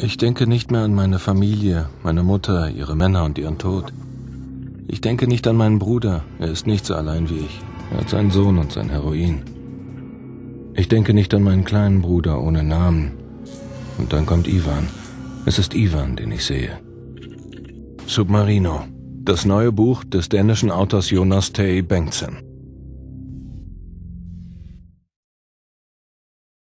Ich denke nicht mehr an meine Familie, meine Mutter, ihre Männer und ihren Tod. Ich denke nicht an meinen Bruder, er ist nicht so allein wie ich. Er hat seinen Sohn und sein Heroin. Ich denke nicht an meinen kleinen Bruder ohne Namen. Und dann kommt Ivan. Es ist Ivan, den ich sehe. Submarino, das neue Buch des dänischen Autors Jonas T. Bengtsen.